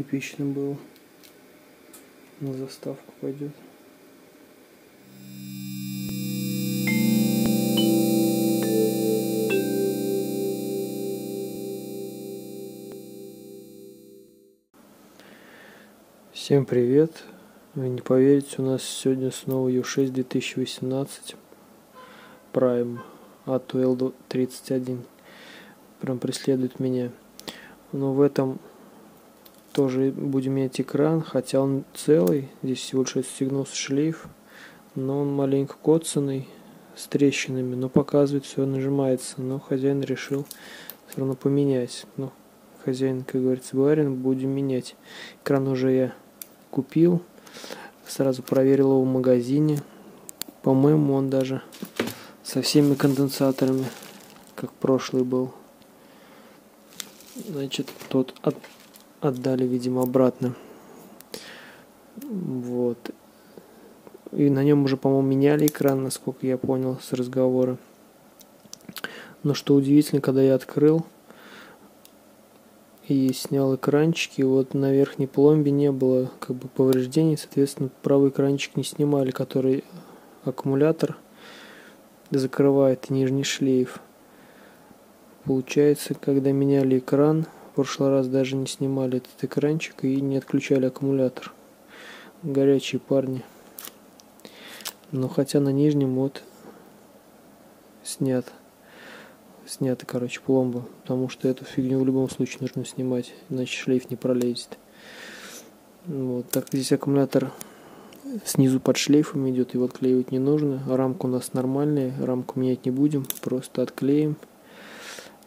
Эпично было. На заставку пойдет. Всем привет! Вы не поверите, у нас сегодня снова Y6 2018 Prime ATU-L31. Прям преследует меня. Но в этом тоже будем менять экран, хотя он целый. Здесь всего лишь отстегнулся шлейф, но он маленько коцанный, с трещинами, но показывает все, нажимается. Но хозяин решил все равно поменять. Но хозяин, как говорится, барин, будем менять. Экран уже я купил, сразу проверил его в магазине. По-моему, он даже со всеми конденсаторами, как прошлый был. Значит, тот отдали, видимо, обратно. Вот. И на нем уже, по-моему, меняли экран, насколько я понял с разговора. Но что удивительно, когда я открыл и снял экранчики, вот на верхней пломбе не было как бы повреждений, соответственно, правый экранчик не снимали, который аккумулятор закрывает, нижний шлейф. Получается, когда меняли экран, в прошлый раз даже не снимали этот экранчик и не отключали аккумулятор. Горячие парни. Но хотя на нижнем вот снята, короче, пломба, потому что эту фигню в любом случае нужно снимать, иначе шлейф не пролезет. Вот, так здесь аккумулятор снизу под шлейфом идет, его отклеивать не нужно. Рамка у нас нормальная, рамку менять не будем, просто отклеим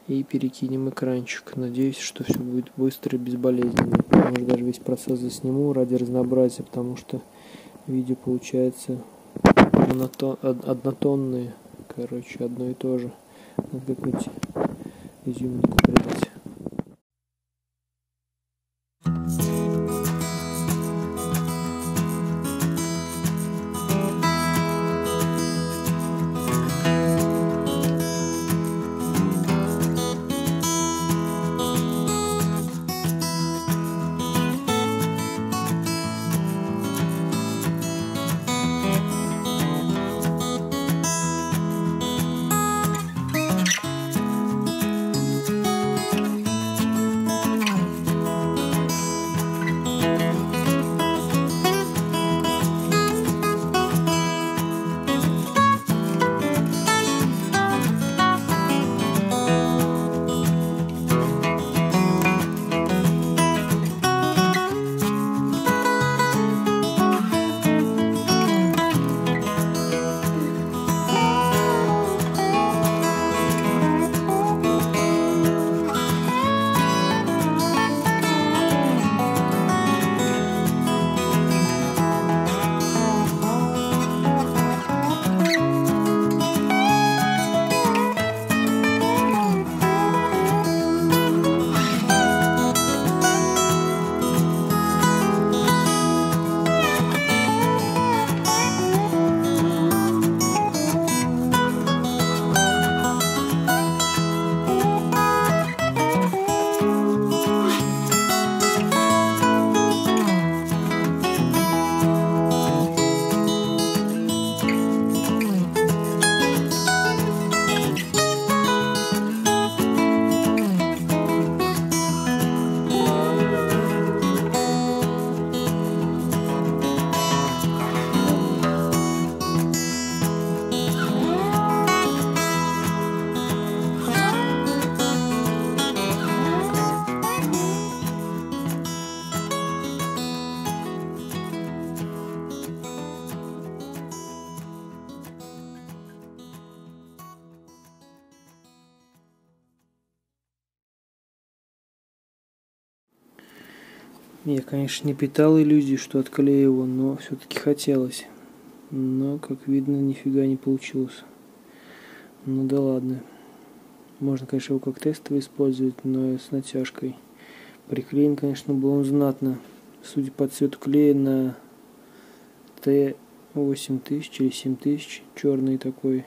и перекинем экранчик. Надеюсь, что все будет быстро и безболезненно. Может, даже весь процесс засниму ради разнообразия, потому что видео получается однотонные, короче, одно и то же. Надо какую-нибудь изюминку придать. Я, конечно, не питал иллюзий, что отклею его, но все-таки хотелось. Но, как видно, нифига не получилось. Ну да ладно. Можно, конечно, его как тестовый использовать, но с натяжкой. Приклеен, конечно, был он знатно. Судя по цвету клея, на T8000 или 7000, черный такой.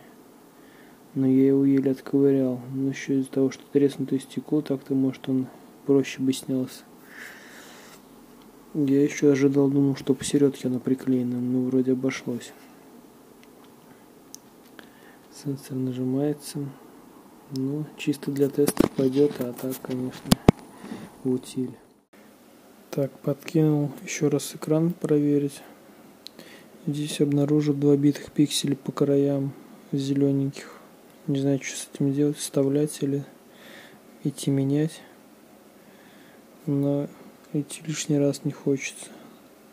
Но я его еле отковырял. Но еще из-за того, что треснутое стекло, так-то, может, он проще бы снялся. Я еще ожидал, думал, что посередке она приклеена, но вроде обошлось. Сенсор нажимается. Ну, чисто для тестов пойдет, а так, конечно, утиль. Так, подкинул еще раз экран проверить. Здесь обнаружил 2 битых пикселя по краям зелененьких. Не знаю, что с этим делать, вставлять или идти менять. Но идти лишний раз не хочется.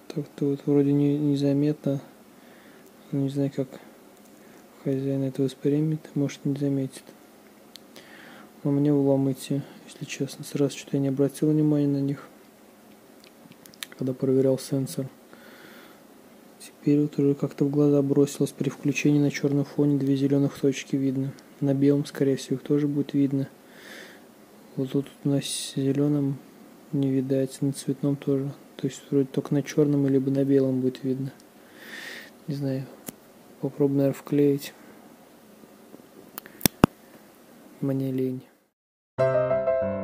Так-то вот вроде незаметно. Не знаю, как хозяин это воспримет, может, не заметит. Но мне в лом идти, если честно. Сразу что-то я не обратил внимания на них, когда проверял сенсор. Теперь вот уже как-то в глаза бросилось. При включении на черном фоне 2 зеленых точки видно. На белом, скорее всего, их тоже будет видно. Вот тут у нас зеленым не видать, на цветном тоже. То есть вроде только на черном либо на белом будет видно. Не знаю. Попробую, наверное, вклеить. Мне лень.